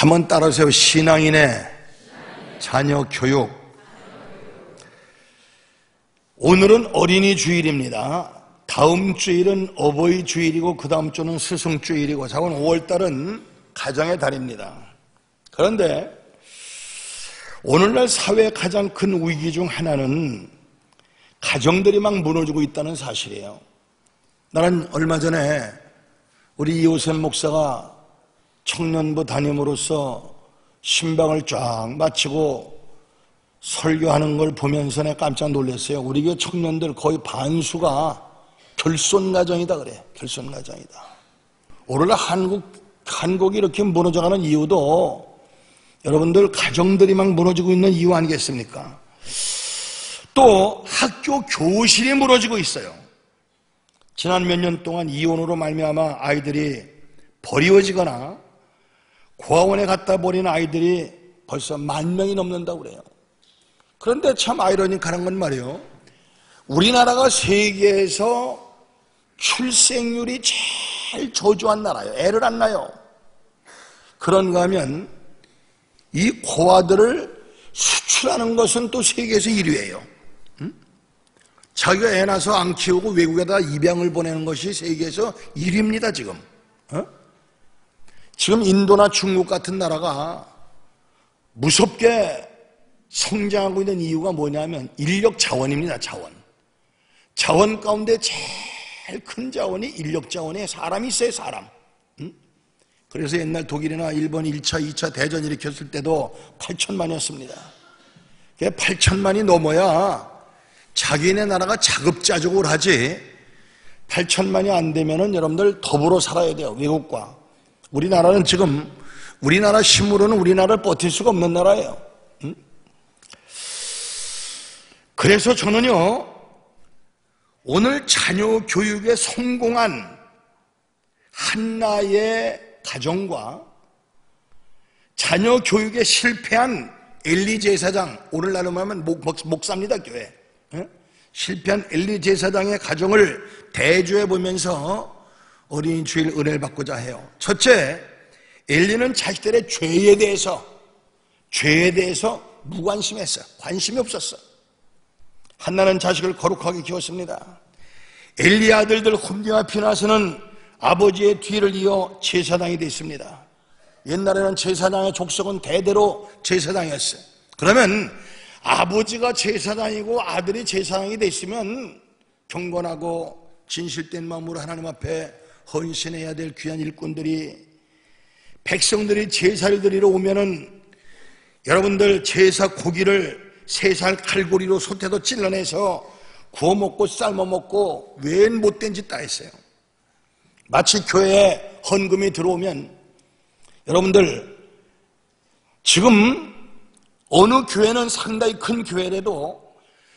한번 따라하세요. 신앙인의 자녀 교육. 오늘은 어린이 주일입니다. 다음 주일은 어버이 주일이고 그 다음 주는 스승 주일이고 작은 5월달은 가정의 달입니다. 그런데 오늘날 사회의 가장 큰 위기 중 하나는 가정들이 막 무너지고 있다는 사실이에요. 나는 얼마 전에 우리 이호선 목사가 청년부 담임으로서 신방을 쫙 마치고 설교하는 걸 보면서 내가 깜짝 놀랐어요. 우리 교회 청년들 거의 반수가 결손가정이다 그래. 결손가정이다. 오늘날 한국이 이렇게 무너져가는 이유도 여러분들 가정들이 막 무너지고 있는 이유 아니겠습니까? 또 학교 교실이 무너지고 있어요. 지난 몇 년 동안 이혼으로 말미암아 아이들이 버리워지거나 고아원에 갖다 버린 아이들이 벌써 10,000명이 넘는다고 그래요. 그런데 참 아이러니컬한 건 말이에요. 우리나라가 세계에서 출생률이 제일 저조한 나라예요. 애를 안 낳아요. 그런가 하면 이 고아들을 수출하는 것은 또 세계에서 1위예요. 자기가 애 낳아서 안 키우고 외국에다 입양을 보내는 것이 세계에서 1위입니다. 지금 지금 인도나 중국 같은 나라가 무섭게 성장하고 있는 이유가 뭐냐면 인력 자원입니다. 자원 가운데 제일 큰 자원이 인력 자원에 사람이 있어요. 사람. 그래서 옛날 독일이나 일본 1차, 2차 대전 일으켰을 때도 8,000만이었습니다. 8,000만이 넘어야 자기네 나라가 자급자족을 하지 8,000만이 안 되면은 여러분들 더불어 살아야 돼요. 외국과. 우리나라는 지금 우리나라 힘으로는 우리나라를 버틸 수가 없는 나라예요. 그래서 저는요, 오늘 자녀 교육에 성공한 한나의 가정과 자녀 교육에 실패한 엘리 제사장, 오늘날로 말하면 목사입니다. 교회. 실패한 엘리 제사장의 가정을 대조해 보면서 어린이 주일 은혜를 받고자 해요. 첫째, 엘리는 자식들의 죄에 대해서 무관심했어요. 관심이 없었어. 한나는 자식을 거룩하게 키웠습니다. 엘리 아들들 홈디와 피나스는 아버지의 뒤를 이어 제사장이 됐습니다. 옛날에는 제사장의 족속은 대대로 제사장이었어요. 그러면 아버지가 제사장이고 아들이 제사장이 됐으면 경건하고 진실된 마음으로 하나님 앞에 헌신해야 될 귀한 일꾼들이, 백성들이 제사를 드리러 오면은 여러분들 제사 고기를 3살 칼고리로 솥에도 찔러내서 구워 먹고 삶아 먹고 웬 못된 짓 다 했어요. 마치 교회에 헌금이 들어오면 여러분들 지금 어느 교회는 상당히 큰 교회라도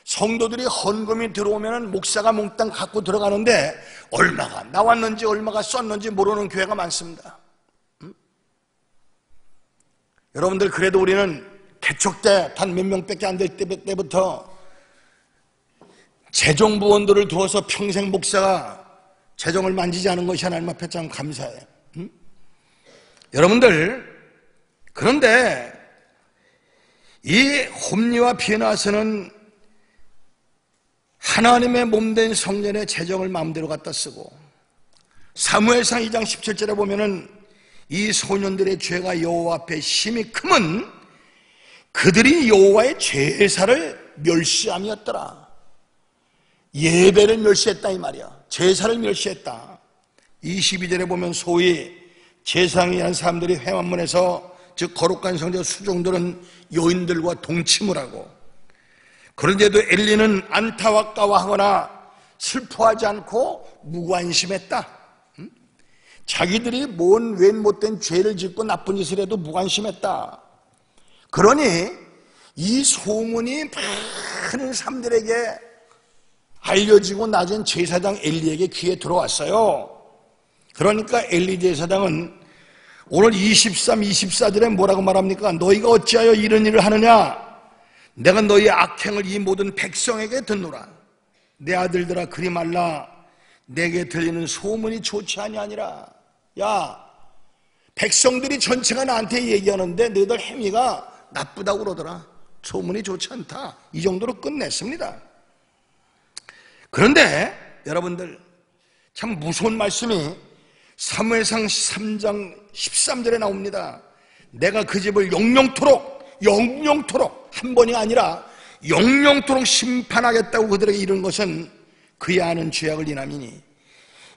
성도들이 헌금이 들어오면 목사가 몽땅 갖고 들어가는데 얼마가 나왔는지 얼마가 썼는지 모르는 교회가 많습니다. 여러분들 그래도 우리는 개척 때 단 몇 명밖에 안 될 때부터 재정부원들을 두어서 평생 목사가 재정을 만지지 않은 것이 하나님 앞에 참 감사해요. 여러분들 그런데 이 홈리와 비에나스는 하나님의 몸된 성전의 재정을 마음대로 갖다 쓰고, 사무엘상 2장 17절에 보면은 이 소년들의 죄가 여호와 앞에 심히 크면 그들이 여호와의 제사를 멸시함이었더라. 예배를 멸시했다 이 말이야. 제사를 멸시했다. 22절에 보면 소위 제사장이라는 사람들이 회만문에서, 즉 거룩한 성전 수종들은 여인들과 동침을 하고, 그런데도 엘리는 안타까워하거나 슬퍼하지 않고 무관심했다. 자기들이 뭔 웬 못된 죄를 짓고 나쁜 짓을 해도 무관심했다. 그러니 이 소문이 많은 사람들에게 알려지고 낮은 제사장 엘리에게 귀에 들어왔어요. 그러니까 엘리 제사장은 오늘 23, 24절에 뭐라고 말합니까? 너희가 어찌하여 이런 일을 하느냐? 내가 너희의 악행을 이 모든 백성에게 듣노라. 내 아들들아 그리 말라. 내게 들리는 소문이 좋지 아니하니라. 야, 백성들이 전체가 나한테 얘기하는데 너희들 행위가 나쁘다고 그러더라. 소문이 좋지 않다. 이 정도로 끝냈습니다. 그런데 여러분들 참 무서운 말씀이 사무엘상 13장 13절에 나옵니다. 내가 그 집을 영영토록 한 번이 아니라 영영토록 심판하겠다고 그들에게 이른 것은 그의 아는 죄악을 인함이니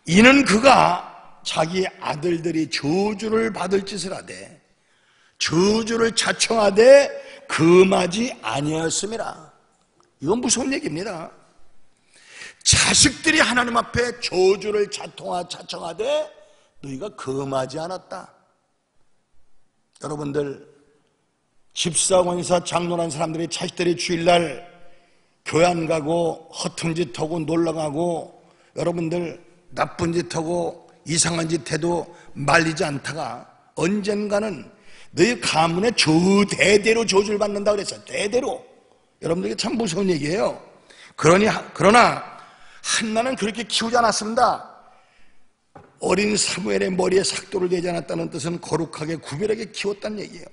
이는 그가 자기 아들들이 저주를 받을 짓을 하되 저주를 자청하되 금하지 아니하였음이라. 이건 무서운 얘기입니다. 자식들이 하나님 앞에 저주를 자청하되 너희가 금하지 않았다. 여러분들 집사, 권사, 장로란 사람들이 자식들이 주일날 교회 안 가고 허튼 짓하고 놀러가고 여러분들 나쁜 짓하고 이상한 짓해도 말리지 않다가 언젠가는 너희 가문의 대대로 저주를 받는다 그랬어요. 대대로. 여러분들에게 참 무서운 얘기예요. 그러나 한나는 그렇게 키우지 않았습니다. 어린 사무엘의 머리에 삭도를 대지 않았다는 뜻은 거룩하게 구별하게 키웠다는 얘기예요.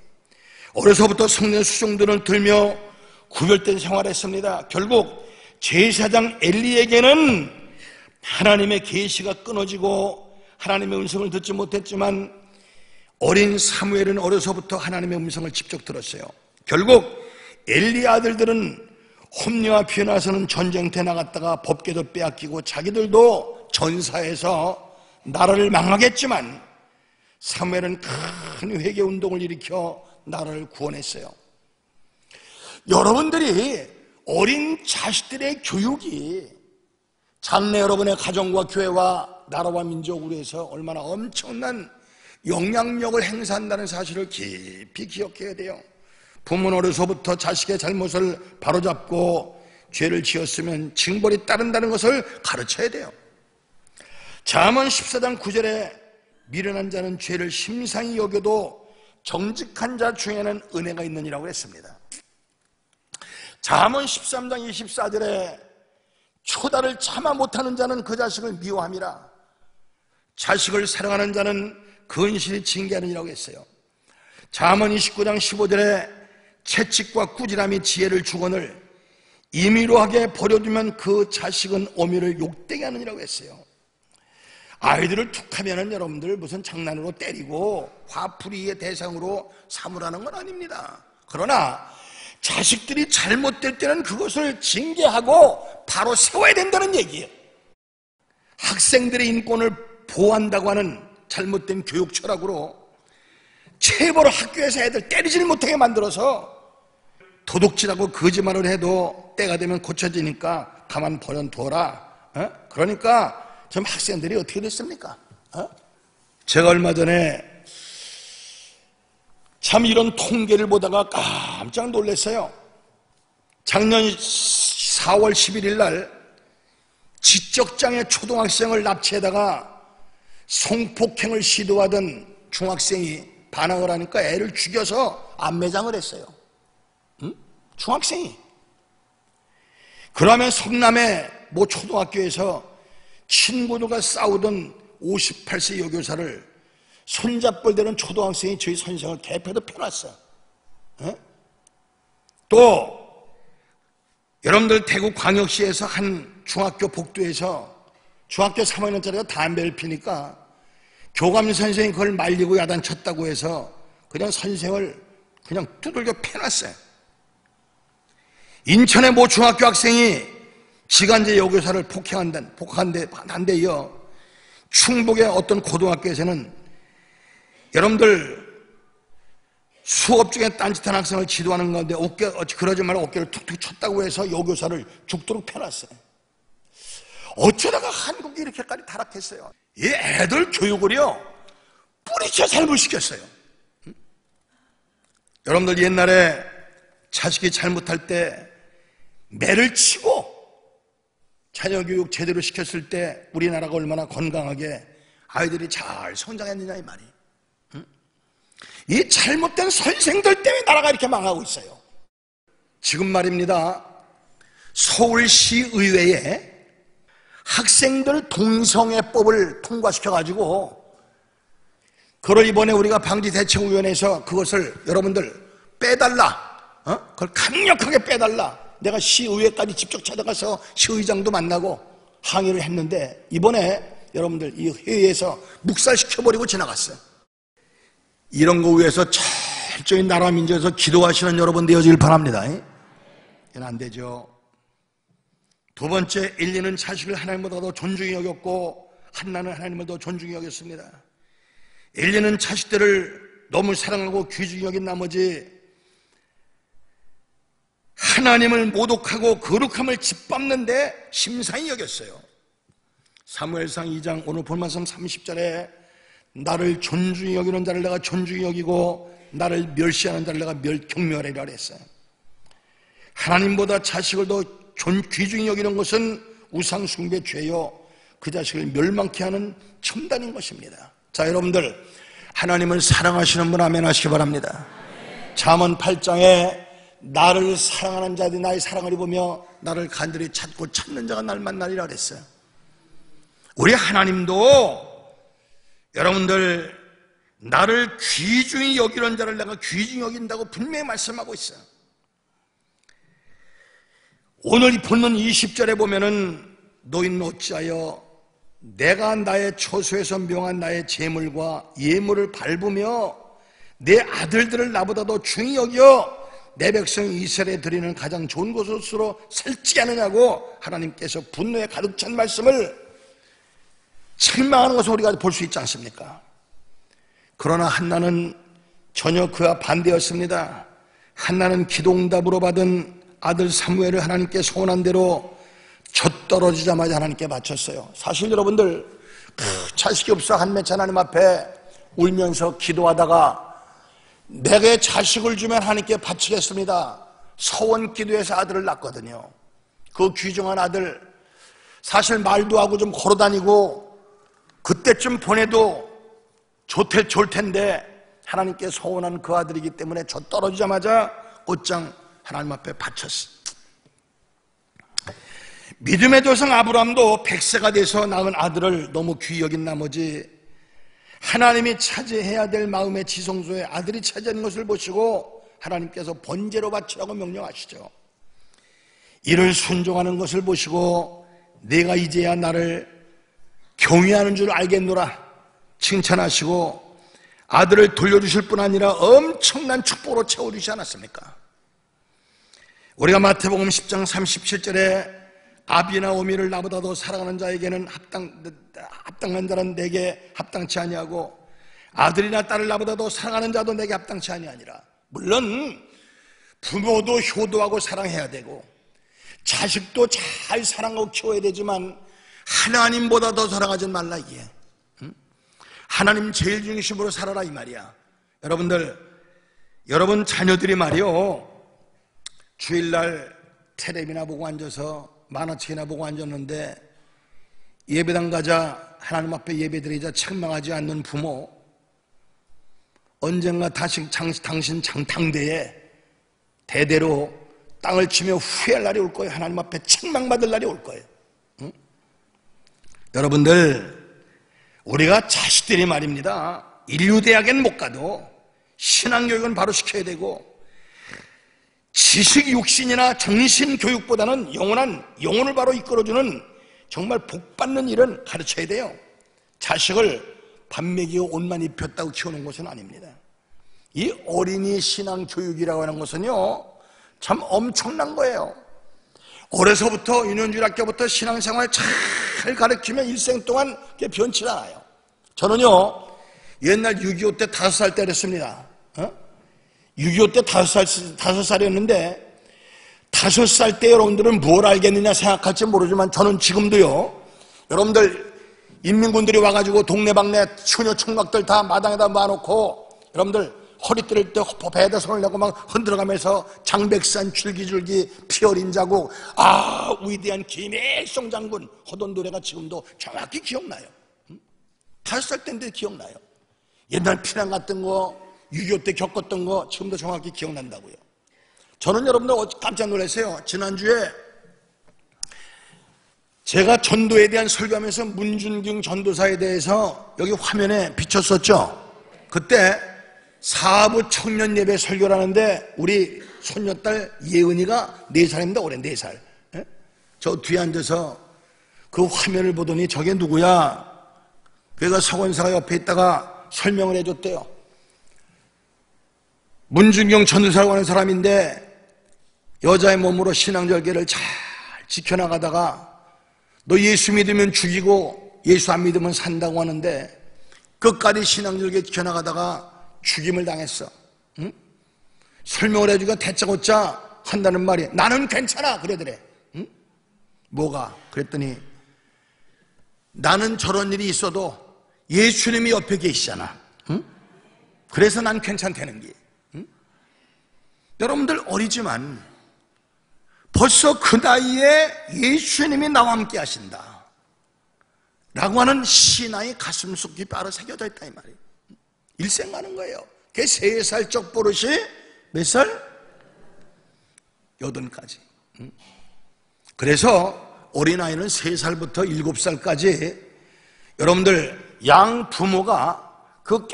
어려서부터 성전 수종들을 들며 구별된 생활했습니다. 결국 제사장 엘리에게는 하나님의 계시가 끊어지고 하나님의 음성을 듣지 못했지만 어린 사무엘은 어려서부터 하나님의 음성을 직접 들었어요. 결국 엘리 아들들은 홈리와 비나서는 전쟁터에 나갔다가 법궤도 빼앗기고 자기들도 전사해서 나라를 망하겠지만 사무엘은 큰 회개운동을 일으켜 나라를 구원했어요. 여러분들이 어린 자식들의 교육이 장래 여러분의 가정과 교회와 나라와 민족으로 해서 얼마나 엄청난 영향력을 행사한다는 사실을 깊이 기억해야 돼요. 부모는 어려서부터 자식의 잘못을 바로잡고 죄를 지었으면 징벌이 따른다는 것을 가르쳐야 돼요. 잠언 14장 9절에 미련한 자는 죄를 심상히 여겨도 정직한 자 중에는 은혜가 있느니라고 했습니다. 잠언 13장 24절에 초다를 참아 못하는 자는 그 자식을 미워함이라. 자식을 사랑하는 자는 근실이 징계하느니라고 했어요. 잠언 29장 15절에 채찍과 꾸지람이 지혜를 주거늘 임의로하게 버려두면 그 자식은 어미를 욕되게 하느니라고 했어요. 아이들을 툭하면은 여러분들 무슨 장난으로 때리고 화풀이의 대상으로 삼으라는 건 아닙니다. 그러나 자식들이 잘못될 때는 그것을 징계하고 바로 세워야 된다는 얘기예요. 학생들의 인권을 보호한다고 하는 잘못된 교육 철학으로 체벌을 학교에서 애들 때리질 못하게 만들어서 도둑질하고 거짓말을 해도 때가 되면 고쳐지니까 가만 버려둬라. 그러니까 지금 학생들이 어떻게 됐습니까? 제가 얼마 전에 참 이런 통계를 보다가 깜짝 놀랐어요. 작년 4월 11일 날 지적장애 초등학생을 납치해다가 성폭행을 시도하던 중학생이 반항을 하니까 애를 죽여서 암매장을 했어요. 응? 중학생이. 그러면 성남의 뭐 초등학교에서 친구들과 싸우던 58세 여교사를 손잡벌대는 초등학생이 저희 선생을 대표로 펴놨어요. 또 여러분들 대구 광역시에서 한 중학교 복도에서 중학교 3학년짜리가 담배를 피니까 교감 선생이 그걸 말리고 야단쳤다고 해서 그냥 선생을 그냥 두들겨 패놨어요. 인천의 모 중학교 학생이 지간제 여교사를 폭행한데 이어 충북의 어떤 고등학교에서는 여러분들 수업 중에 딴짓한 학생을 지도하는 건데 그러지 말고 어깨를 툭툭 쳤다고 해서 여교사를 죽도록 패놨어요. 어쩌다가 한국이 이렇게까지 타락했어요. 이 애들 교육을요 뿌리째 잘못시켰어요. 여러분들 옛날에 자식이 잘못할 때 매를 치고 자녀교육 제대로 시켰을 때 우리나라가 얼마나 건강하게 아이들이 잘 성장했느냐 이 말이. 이 잘못된 선생들 때문에 나라가 이렇게 망하고 있어요. 지금 말입니다. 서울시의회에 학생들 동성애법을 통과시켜가지고 그걸 이번에 우리가 방지대책위원회에서 그것을 여러분들 빼달라, 그걸 강력하게 빼달라. 내가 시의회까지 직접 찾아가서 시의장도 만나고 항의를 했는데 이번에 여러분들 이 회의에서 묵살시켜버리고 지나갔어요. 이런 거 위해서 철저히 나라 민주에서 기도하시는 여러분 되어지길 바랍니다. 이건 안 되죠. 두 번째, 인류는 자식을 하나님보다 더 존중히 여겼고 한나는 하나님을 더 존중히 여겼습니다. 인류는 자식들을 너무 사랑하고 귀중히 여긴 나머지 하나님을 모독하고 거룩함을 짓밟는데 심상히 여겼어요. 사무엘상 2장 오늘 본 말씀 30절에 나를 존중히 여기는 자를 내가 존중히 여기고 나를 멸시하는 자를 내가 경멸하리라 했어요. 하나님보다 자식을 더 귀중히 여기는 것은 우상 숭배 죄요 그 자식을 멸망케 하는 첨단인 것입니다. 자, 여러분들 하나님을 사랑하시는 분 아멘 하시기 바랍니다. 잠언 8장에 나를 사랑하는 자들이 나의 사랑을 입으며 나를 간절히 찾고 찾는 자가 날 만나리라 그랬어요. 우리 하나님도 여러분들 나를 귀중히 여기는 자를 내가 귀중히 여긴다고 분명히 말씀하고 있어요. 오늘 본문 20절에 보면은 노인은 어찌하여 내가 나의 초소에서 명한 나의 재물과 예물을 밟으며 내 아들들을 나보다 더 중히 여겨 내 백성 이스라엘에 드리는 가장 좋은 것으로 살지 않느냐고 하나님께서 분노에 가득 찬 말씀을 책망하는 것을 우리가 볼 수 있지 않습니까? 그러나 한나는 전혀 그와 반대였습니다. 한나는 기도응답으로 받은 아들 사무엘을 하나님께 소원한 대로 젖떨어지자마자 하나님께 바쳤어요. 사실 여러분들 자식이 없어 한매찬 하나님 앞에 울면서 기도하다가 내게 자식을 주면 하나님께 바치겠습니다. 서원기도에서 아들을 낳거든요. 그 귀중한 아들 사실 말도 하고 좀 걸어다니고 그때쯤 보내도 좋을 텐데 하나님께 서원한 그 아들이기 때문에 저 떨어지자마자 곧장 하나님 앞에 바쳤어요. 믿음의 조상 아브람도 100세가 돼서 낳은 아들을 너무 귀히 여긴 나머지 하나님이 차지해야 될 마음의 지성소에 아들이 차지하는 것을 보시고 하나님께서 번제로 바치라고 명령하시죠. 이를 순종하는 것을 보시고 내가 이제야 나를 경외하는 줄 알겠노라 칭찬하시고 아들을 돌려주실 뿐 아니라 엄청난 축복으로 채워주시지 않았습니까? 우리가 마태복음 10장 37절에 아비나 어미를 나보다 더 사랑하는 자에게는 합당한 자는 내게 합당치 아니하고 아들이나 딸을 나보다 더 사랑하는 자도 내게 합당치 아니하니라. 물론 부모도 효도하고 사랑해야 되고 자식도 잘 사랑하고 키워야 되지만 하나님보다 더 사랑하지 말라 이게. 하나님 제일 중심으로 살아라 이 말이야. 여러분들, 여러분 자녀들이 말이요 주일날 텔레비나 보고 앉아서 만화책이나 보고 앉았는데 예배당 가자 하나님 앞에 예배드리자 책망하지 않는 부모, 언젠가 당신 장당대에 대대로 땅을 치며 후회할 날이 올 거예요. 하나님 앞에 책망받을 날이 올 거예요. 응? 여러분들 우리가 자식들이 말입니다. 인류대학엔 못 가도 신앙교육은 바로 시켜야 되고 지식 육신이나 정신 교육보다는 영원한 영혼을 바로 이끌어주는 정말 복받는 일은 가르쳐야 돼요. 자식을 밥 먹이고 옷만 입혔다고 키우는 것은 아닙니다. 이 어린이 신앙 교육이라고 하는 것은요 참 엄청난 거예요. 어려서부터 유년주일 학교부터 신앙생활 잘 가르치면 일생 동안 그게 변치 않아요. 저는요 옛날 6.25 때 5살 때 그랬습니다. 6.25 때 5살이었는데 5살 때 여러분들은 뭘 알겠느냐 생각할지 모르지만 저는 지금도요 여러분들 인민군들이 와가지고 동네방네 추녀 총각들 다 마당에다 모아놓고 여러분들 허리 뜰 때 배에다 손을 내고 막 흔들어가면서 장백산 줄기줄기 피어린 자국 아 위대한 김일성 장군 허던 노래가 지금도 정확히 기억나요. 5살 때인데 기억나요. 옛날 피난 갔던 거 6.25 때 겪었던 거 지금도 정확히 기억난다고요. 저는 여러분들 깜짝 놀랐어요. 지난주에 제가 전도에 대한 설교하면서 문준경 전도사에 대해서 여기 화면에 비쳤었죠. 그때 사부 청년 예배 설교를 하는데 우리 손녀딸 예은이가 4살입니다. 올해 4살. 저 뒤에 앉아서 그 화면을 보더니 저게 누구야? 그래서 서권사가 옆에 있다가 설명을 해줬대요. 문준경 전도사라고 하는 사람인데 여자의 몸으로 신앙절개를 잘 지켜나가다가 너 예수 믿으면 죽이고 예수 안 믿으면 산다고 하는데 끝까지 신앙절개 지켜나가다가 죽임을 당했어. 응? 설명을 해주니까 대짜고짜 한다는 말이 나는 괜찮아 그러더래. 응? 뭐가? 그랬더니 나는 저런 일이 있어도 예수님이 옆에 계시잖아. 응? 그래서 난 괜찮다는 게. 응? 여러분들 어리지만 벌써 그 나이에 예수님이 나와 함께 하신다 라고 하는 신앙이 가슴 속이 바로 새겨져 있다 이 말이에요. 일생 가는 거예요. 그게 3살적 버릇이 몇 살? 8까지. 그래서 어린아이는 3살부터 7살까지 여러분들 양 부모가 그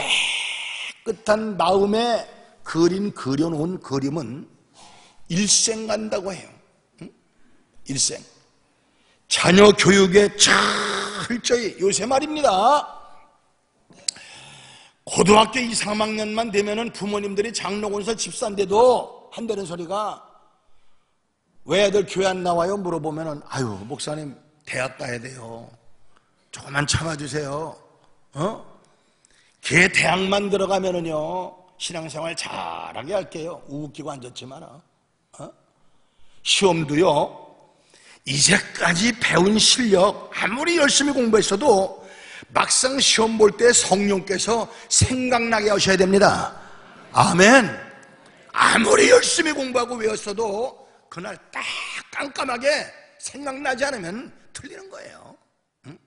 깨끗한 마음에 그려놓은 그림은 일생 간다고 해요. 일생. 자녀 교육에 철저히 요새 말입니다. 고등학교 2, 3학년만 되면은 부모님들이 장로건설 집사인데도 한다는 소리가 왜 애들 교회 안 나와요? 물어보면은 아유 목사님 대학 가야 돼요. 조금만 참아주세요. 걔 대학만 들어가면은요 신앙생활 잘하게 할게요. 웃기고 앉았지만 시험도요 이제까지 배운 실력 아무리 열심히 공부했어도 막상 시험 볼 때 성령께서 생각나게 하셔야 됩니다. 아멘. 아무리 열심히 공부하고 외웠어도 그날 딱 깜깜하게 생각나지 않으면 틀리는 거예요. 응?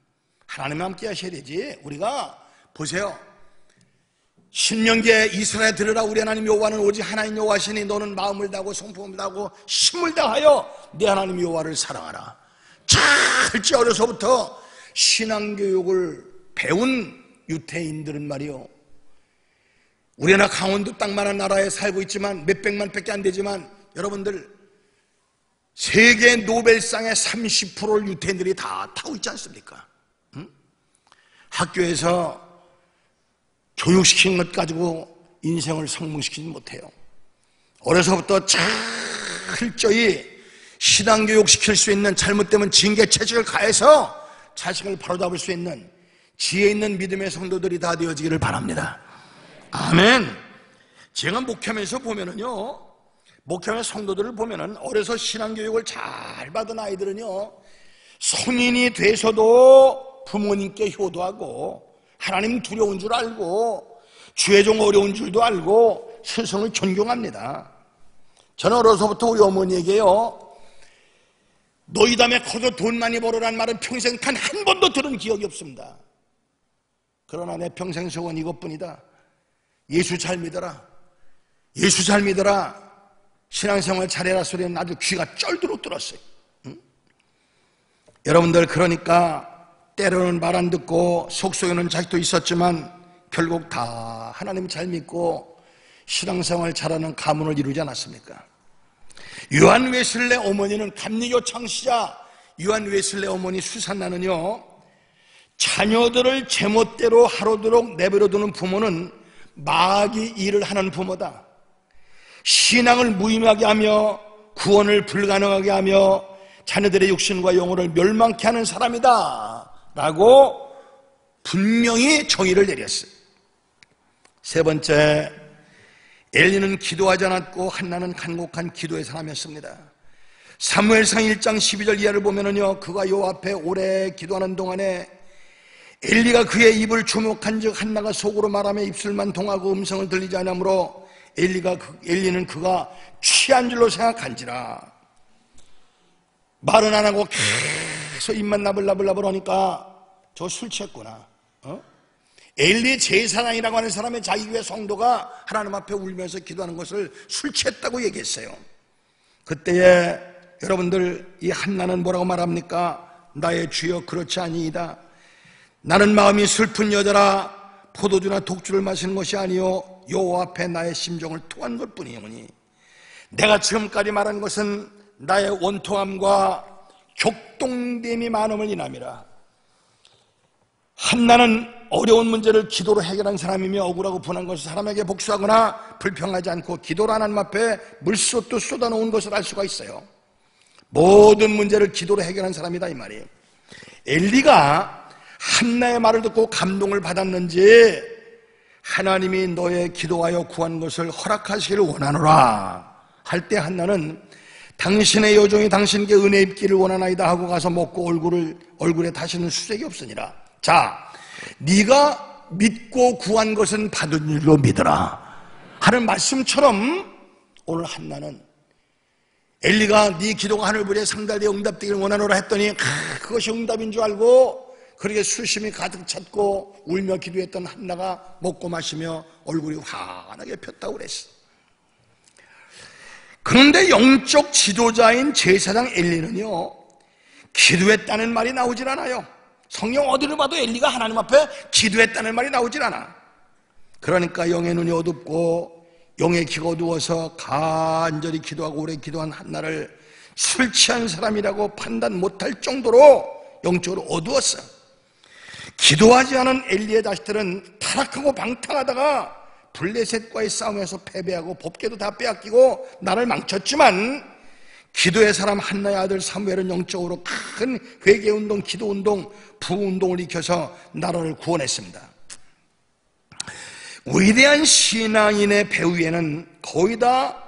하나님과 함께 하셔야 되지. 우리가 보세요, 신명기에 이스라엘 들으라 우리 하나님 여호와는 오직 하나인 여호와시니 너는 마음을 다하고 성품을 다하고 힘을 다하여 네 하나님 여호와를 사랑하라. 철저히 어려서부터 신앙교육을 배운 유태인들은 말이요, 우리나라 강원도 땅만한 나라에 살고 있지만 몇백만 밖에 안 되지만 여러분들 세계 노벨상의 30%를 유태인들이 다 타고 있지 않습니까? 응? 학교에서 교육시킨 것 가지고 인생을 성공시키지 못해요. 어려서부터 철저히 신앙교육시킬 수 있는, 잘못되면 징계체직을 가해서 자식을 바로잡을 수 있는 지혜 있는 믿음의 성도들이 다 되어지기를 바랍니다. 아멘. 제가 목회하면서 보면은요, 목회하는 성도들을 보면은 어려서 신앙교육을 잘 받은 아이들은요 성인이 돼서도 부모님께 효도하고 하나님 두려운 줄 알고 죄종 어려운 줄도 알고 스승을 존경합니다. 저는 어려서부터 우리 어머니에게요 너희 담에 커서 돈 많이 벌으라는 말은 평생 단 한 번도 들은 기억이 없습니다. 그러나 내 평생 소원 이것뿐이다. 예수 잘 믿어라, 예수 잘 믿어라, 신앙생활 잘해라 소리는 아주 귀가 쩔도록 들었어요. 응? 여러분들 그러니까 때로는 말 안 듣고 속속이는 자식도 있었지만 결국 다 하나님 잘 믿고 신앙생활 잘하는 가문을 이루지 않았습니까? 요한 웨슬레 어머니는 감리교 창시자 요한 웨슬레 어머니 수산나는요, 자녀들을 제멋대로 하루도록 내버려두는 부모는 마귀 일을 하는 부모다. 신앙을 무의미하게 하며 구원을 불가능하게 하며 자녀들의 육신과 영혼을 멸망케 하는 사람이다 라고 분명히 정의를 내렸어요. 세 번째, 엘리는 기도하지 않았고 한나는 간곡한 기도의 사람이었습니다. 사무엘상 1장 12절 이하를 보면은요, 그가 여호와 앞에 오래 기도하는 동안에 엘리가 그의 입을 주목한즉 한나가 속으로 말하며 입술만 동하고 음성을 들리지 않으므로 엘리는 그가 취한 줄로 생각한지라. 말은 안 하고 계속 입만 나불나불나불 하니까 저 술 취했구나. 엘리 제사장이라고 하는 사람의 자기 교회 성도가 하나님 앞에 울면서 기도하는 것을 술 취했다고 얘기했어요. 그때에 여러분들 이 한나는 뭐라고 말합니까? 나의 주여 그렇지 아니이다. 나는 마음이 슬픈 여자라 포도주나 독주를 마시는 것이 아니요 여호와 앞에 나의 심정을 토한 것뿐이오니 내가 지금까지 말한 것은 나의 원통함과 격동됨이 많음을 인함이라. 한나는 어려운 문제를 기도로 해결한 사람이며 억울하고 분한 것을 사람에게 복수하거나 불평하지 않고 기도로 하나님 앞에 물쏟듯 쏟아놓은 것을 알 수가 있어요. 모든 문제를 기도로 해결한 사람이다 이 말이에요. 엘리가 한나의 말을 듣고 감동을 받았는지 하나님이 너의 기도하여 구한 것을 허락하시기를 원하노라 할 때 한나는 당신의 여종이 당신께 은혜 입기를 원하나이다 하고 가서 먹고 얼굴에 다시는 수색이 없으니라. 자, 네가 믿고 구한 것은 받은 일로 믿으라 하는 말씀처럼 오늘 한나는 엘리가 네 기도가 하늘보리에 상달되어 응답되기를 원하노라 했더니 그것이 응답인 줄 알고 그렇게 수심이 가득 찼고 울며 기도했던 한나가 먹고 마시며 얼굴이 환하게 폈다고 그랬어. 그런데 영적 지도자인 제사장 엘리는요 기도했다는 말이 나오질 않아요. 성경 어디를 봐도 엘리가 하나님 앞에 기도했다는 말이 나오질 않아. 그러니까 영의 눈이 어둡고 영의 귀가 어두워서 간절히 기도하고 오래 기도한 한나를 술 취한 사람이라고 판단 못할 정도로 영적으로 어두웠어. 기도하지 않은 엘리의 자식들은 타락하고 방탕하다가 블레셋과의 싸움에서 패배하고 법궤도 다 빼앗기고 나를 망쳤지만 기도의 사람 한나의 아들 사무엘은 영적으로 큰 회개운동, 기도운동, 부흥운동을 일으켜서 나라를 구원했습니다. 위대한 신앙인의 배후에는 거의 다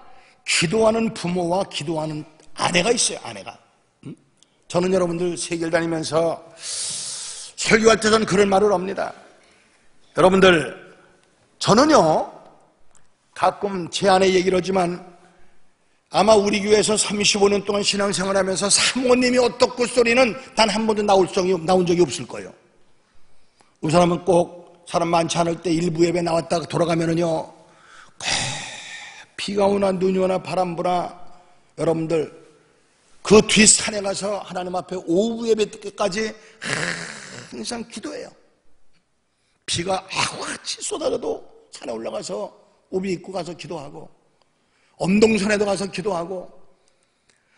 기도하는 부모와 기도하는 아내가 있어요. 아내가. 저는 여러분들 세계를 다니면서 설교할 때 저는 그런 말을 합니다. 여러분들 저는요 가끔 제 아내 얘기를 하지만 아마 우리 교회에서 35년 동안 신앙생활하면서 사모님이 어떻고 소리는 단 한 번도 나온 적이 없을 거예요. 우리 사람은 꼭 사람 많지 않을 때 일부 예배 나왔다가 돌아가면은요 비가 오나 눈이 오나 바람 부나 여러분들 그 뒷산에 가서 하나님 앞에 오후 예배 때까지 항상 기도해요. 비가 아우같이 쏟아져도 산에 올라가서 우비 입고 가서 기도하고 엄동산에도 가서 기도하고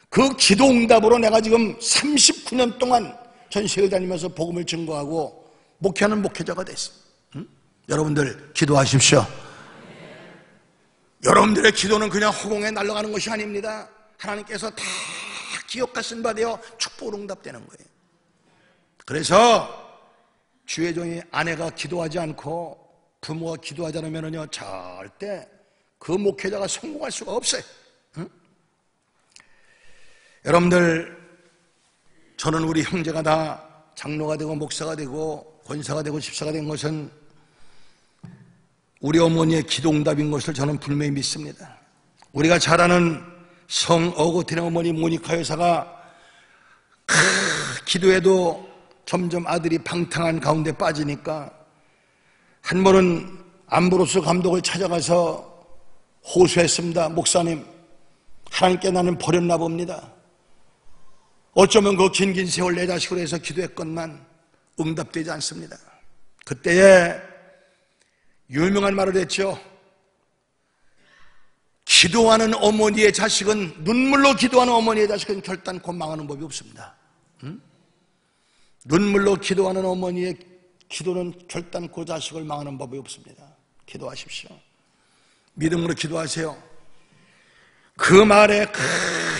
그 기도 응답으로 내가 지금 39년 동안 전시회를 다니면서 복음을 증거하고 목회하는 목회자가 됐어. 응? 여러분들 기도하십시오. 네. 여러분들의 기도는 그냥 허공에 날아가는 것이 아닙니다. 하나님께서 다 기억과 쓴바되어 축복으로 응답되는 거예요. 그래서 주의 종이 아내가 기도하지 않고 부모가 기도하지 않으면요 절대 그 목회자가 성공할 수가 없어요. 응? 여러분들 저는 우리 형제가 다 장로가 되고 목사가 되고 권사가 되고 집사가 된 것은 우리 어머니의 기도응답인 것을 저는 분명히 믿습니다. 우리가 잘 아는 성 어거틴의 어머니 모니카 여사가 기도해도 점점 아들이 방탕한 가운데 빠지니까 한 번은 암브로스 감독을 찾아가서 호소했습니다. 목사님, 하나님께 나는 버렸나 봅니다. 어쩌면 그 긴긴 세월 내 자식으로 해서 기도했건만 응답되지 않습니다. 그때에 유명한 말을 했죠. 기도하는 어머니의 자식은 눈물로 기도하는 어머니의 자식은 결단코 망하는 법이 없습니다. 응? 눈물로 기도하는 어머니의 기도는 결단코 자식을 망하는 법이 없습니다. 기도하십시오. 믿음으로 기도하세요. 그 말에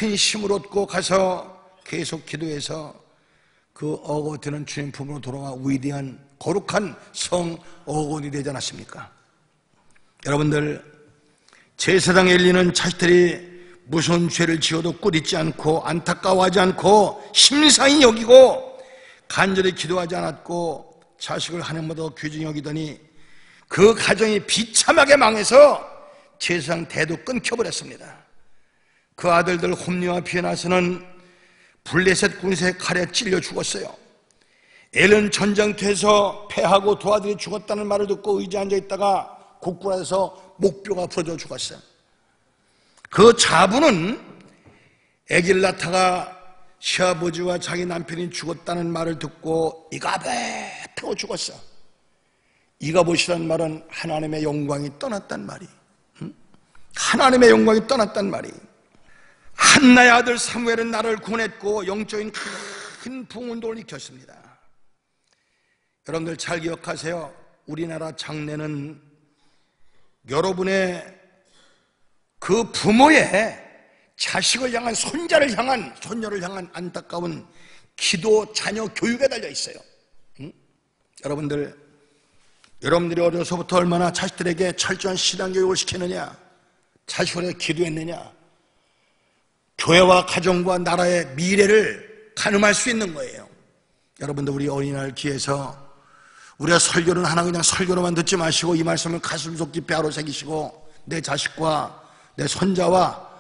큰 힘을 얻고 가서 계속 기도해서 그 어거티는 주님 품으로 돌아와 위대한 거룩한 성 어건이 되지 않았습니까? 여러분들 제사장 엘리는 자식들이 무슨 죄를 지어도 꾸짖지 않고 안타까워하지 않고 심상히 여기고 간절히 기도하지 않았고 자식을 하나님보다 귀중히 여기더니 그 가정이 비참하게 망해서 세상 대도 끊겨버렸습니다. 그 아들들 홈리와 비에나스는 블레셋 군사의 칼에 찔려 죽었어요. 엘은 전장터에서 패하고 두 아들이 죽었다는 말을 듣고 의자에 앉아있다가 곡굴에서 목뼈가 부러져 죽었어요. 그 자부는 에길라타가 시아버지와 자기 남편이 죽었다는 말을 듣고 이가베 타고 죽었어. 이가봇이란 말은 하나님의 영광이 떠났단 말이. 하나님의 영광이 떠났단 말이. 한나의 아들 사무엘은 나를 구원했고 영적인 큰 부흥운동을 일으켰습니다. 여러분들 잘 기억하세요. 우리나라 장래는 여러분의 그 부모의 자식을 향한, 손자를 향한, 손녀를 향한 안타까운 기도, 자녀 교육에 달려 있어요. 응? 여러분들이 어려서부터 얼마나 자식들에게 철저한 신앙교육을 시키느냐, 자식들에게 기도했느냐, 교회와 가정과 나라의 미래를 가늠할 수 있는 거예요. 여러분들 우리 어린이날 기회에서 우리가 설교는 하나 그냥 설교로만 듣지 마시고 이 말씀을 가슴속 깊이 아로새기시고 내 자식과 내 손자와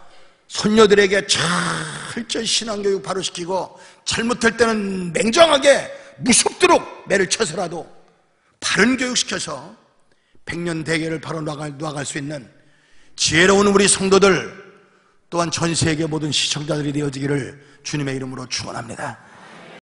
손녀들에게 철저히 신앙교육 바로 시키고 잘못할 때는 맹정하게 무섭도록 매를 쳐서라도 바른 교육시켜서 백년대계를 바로 놔갈 수 있는 지혜로운 우리 성도들 또한 전 세계 모든 시청자들이 되어지기를 주님의 이름으로 축원합니다.